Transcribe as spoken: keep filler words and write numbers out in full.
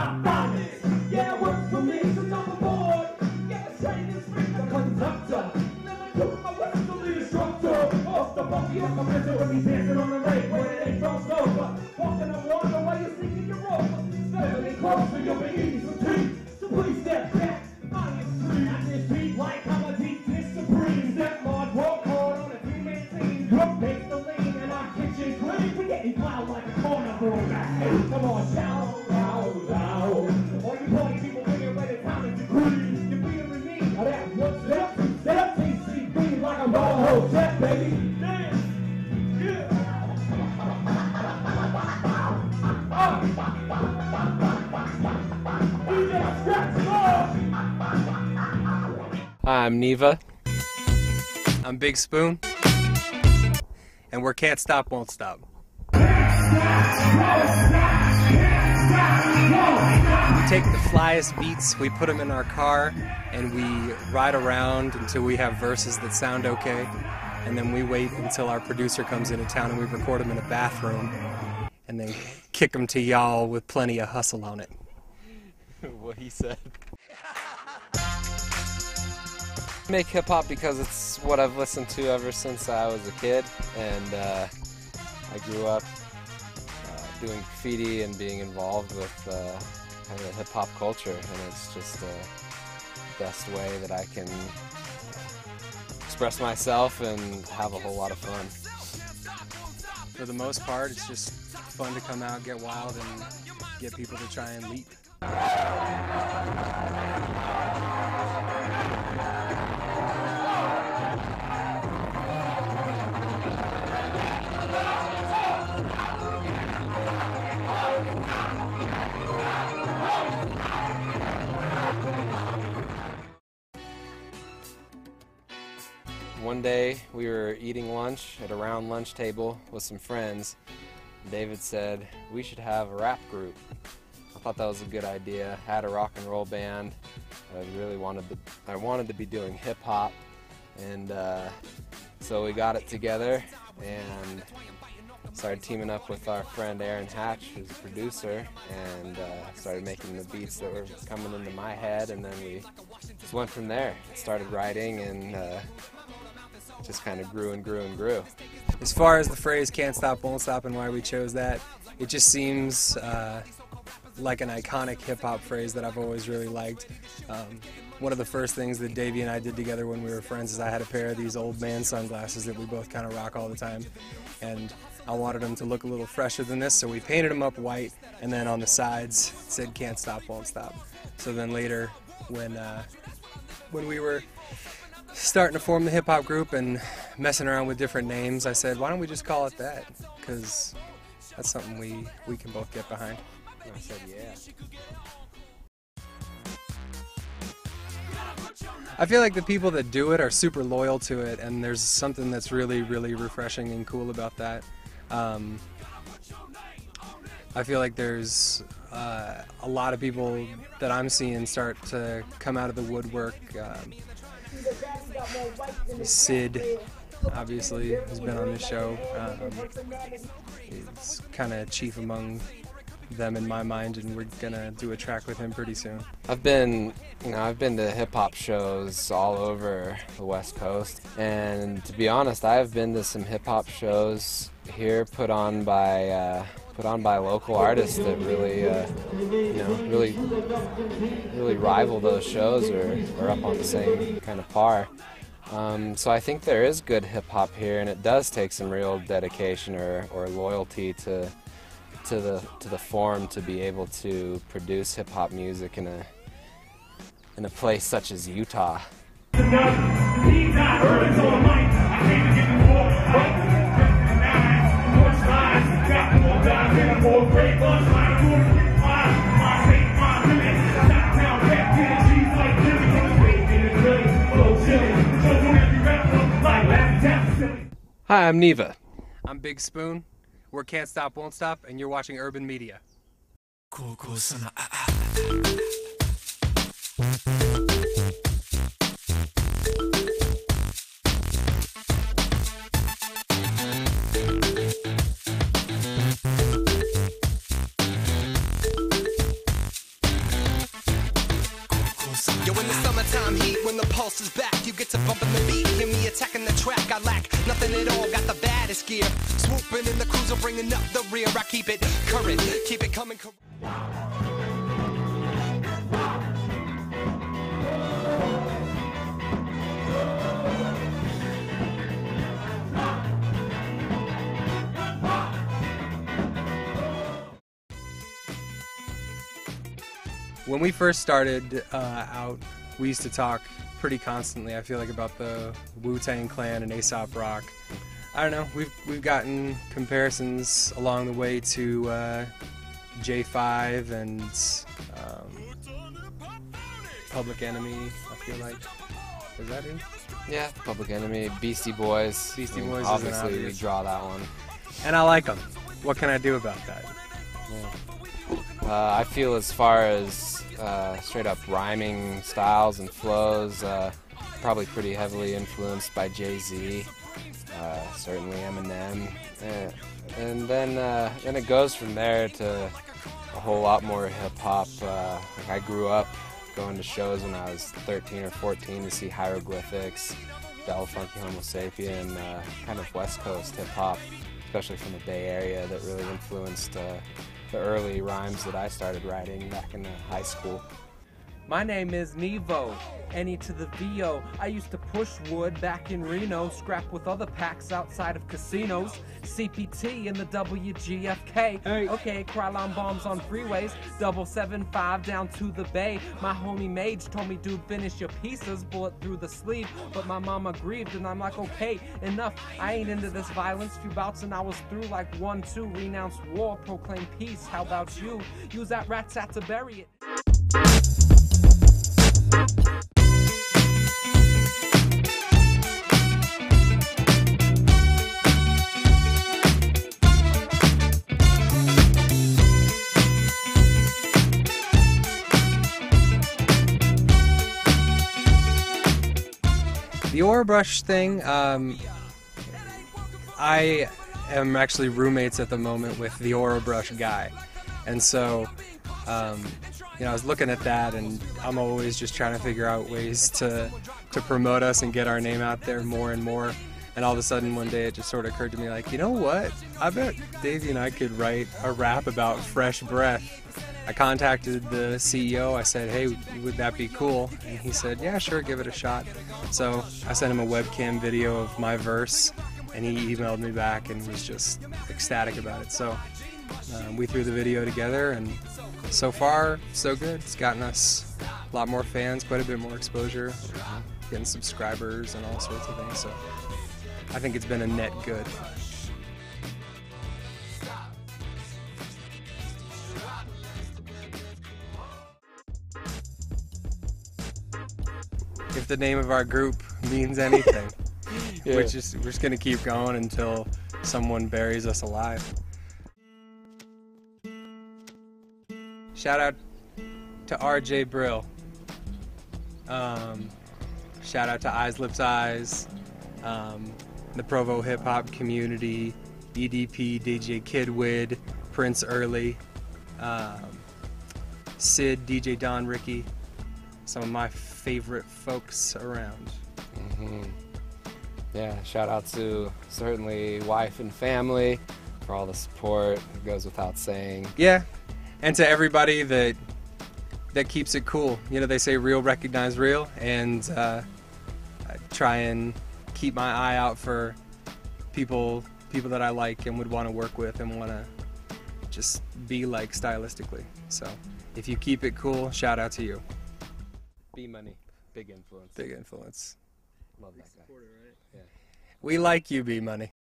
my finest. Yeah, it works for me, so jump aboard. Get the train and speak the conductor. Never took my words from the instructor. Off the monkey off my prison when he's dancing on the lake where it ain't crossed over. Walking on water while you're sinking your rope. Stepping close to your big some teeth. So please step back. I am free. Not this beat like I'm a deep dish supreme. Step large, walk hard on a three-man scene. Drunk takes the lean and our kitchen clean. We're getting wild like a carnival. Hey, come on, shout. I'm Neva. I'm Big Spoon. And we're Can't Stop, Won't Stop. We take the flyest beats, we put them in our car, and we ride around until we have verses that sound okay. And then we wait until our producer comes into town and we record them in a bathroom. And then kick them to y'all with plenty of hustle on it. What he said. Make hip-hop because it's what I've listened to ever since I was a kid, and uh, I grew up uh, doing graffiti and being involved with uh, kind of hip-hop culture, and it's just uh, the best way that I can express myself and have a whole lot of fun. For the most part, it's just fun to come out, get wild, and get people to try and leap. One day we were eating lunch at a round lunch table with some friends. David said we should have a rap group. I thought that was a good idea. I had a rock and roll band. I really wanted to, I wanted to be doing hip hop, and uh, so we got it together and started teaming up with our friend Aaron Hatch, who's a producer, and uh, started making the beats that were coming into my head, and then we just went from there. Started writing and. Uh, just kind of grew and grew and grew. As far as the phrase Can't Stop, Won't Stop and why we chose that, it just seems uh, like an iconic hip-hop phrase that I've always really liked. Um, one of the first things that Davey and I did together when we were friends is I had a pair of these old man sunglasses that we both kind of rock all the time, and I wanted them to look a little fresher than this, so we painted them up white, and then on the sides it said Can't Stop, Won't Stop. So then later when, uh, when we were starting to form the hip-hop group and messing around with different names, I said, why don't we just call it that? Because that's something we, we can both get behind. And I said, yeah. I feel like the people that do it are super loyal to it, and there's something that's really, really refreshing and cool about that. Um, I feel like there's uh, a lot of people that I'm seeing start to come out of the woodwork. Um, Sid, obviously, has been on this show. Um, he's kind of chief among them in my mind, and we're gonna do a track with him pretty soon. I've been, you know, I've been to hip hop shows all over the West Coast, and to be honest, I've been to some hip hop shows here put on by uh, put on by local artists that really, uh, you know, really, really rival those shows or are up on the same kind of par. Um, so I think there is good hip hop here, and it does take some real dedication or or loyalty to. to the to the form to be able to produce hip hop music in a in a place such as Utah. Hi, I'm Neva. I'm Big Spoon. We're Can't Stop, Won't Stop, and you're watching Urban Media. Cool, cool, son of, ah, ah. I'm heat when the pulse is back. You get to bumping the beat, hear me attacking the track. I lack nothing at all, got the baddest gear. Swooping in the cruiser, bringing up the rear. I keep it current, keep it coming. When we first started uh, out, we used to talk pretty constantly, I feel like, about the Wu-Tang Clan and Aesop Rock. I don't know, we've, we've gotten comparisons along the way to uh, J five and um, Public Enemy, I feel like. Is that it? Yeah, Public Enemy, Beastie Boys. Beastie I mean, Boys obviously, we draw that one. And I like them. What can I do about that? Yeah. Uh, I feel as far as uh, straight up rhyming styles and flows, uh, probably pretty heavily influenced by Jay-Z, uh, certainly Eminem, yeah. And then uh, then it goes from there to a whole lot more hip hop. Uh, like I grew up going to shows when I was thirteen or fourteen to see Hieroglyphics, Del the Funky Homo Sapien, uh, kind of West Coast hip hop, especially from the Bay Area, that really influenced Uh, the early rhymes that I started writing back in high school. My name is Nevo, N E to the V O. I used to push wood back in Reno, scrap with other packs outside of casinos. C P T in the W G F K. Hey. Okay, Krylon bombs on freeways. Double seven five down to the bay. My homie Mage told me, dude, finish your pieces. Bullet through the sleeve, but my mama grieved, and I'm like, okay, enough. I ain't into this violence. Few bouts and I was through like one two. Renounce war, proclaim peace. How about you? Use that rat tat to bury it. The Orabrush thing, um, I am actually roommates at the moment with the Orabrush guy, and so, um, you know, I was looking at that, and I'm always just trying to figure out ways to, to promote us and get our name out there more and more, and all of a sudden one day it just sort of occurred to me, like, you know what, I bet Davey and I could write a rap about fresh breath. I contacted the C E O, I said, hey, would that be cool? And he said, yeah, sure, give it a shot. So I sent him a webcam video of my verse, and he emailed me back and was just ecstatic about it. So um, we threw the video together, and so far, so good. It's gotten us a lot more fans, quite a bit more exposure, getting subscribers and all sorts of things. So I think it's been a net good. If the name of our group means anything, yeah. We're just, we're just gonna keep going until someone buries us alive. Shout out to R J Brill. Um, shout out to Eyes Lips Eyes, um, the Provo Hip Hop community, E D P, D J Kidwid, Prince Early, um, Sid, D J Don Ricky. Some of my favorite folks around. Mm-hmm. Yeah, shout out to certainly wife and family for all the support. It goes without saying. Yeah, and to everybody that that keeps it cool. You know, they say real recognize real, and uh, I try and keep my eye out for people people that I like and would want to work with and want to just be like stylistically. So if you keep it cool, shout out to you. B Money, big influence. Big influence. Love that guy. Right? Yeah. We like you, B Money.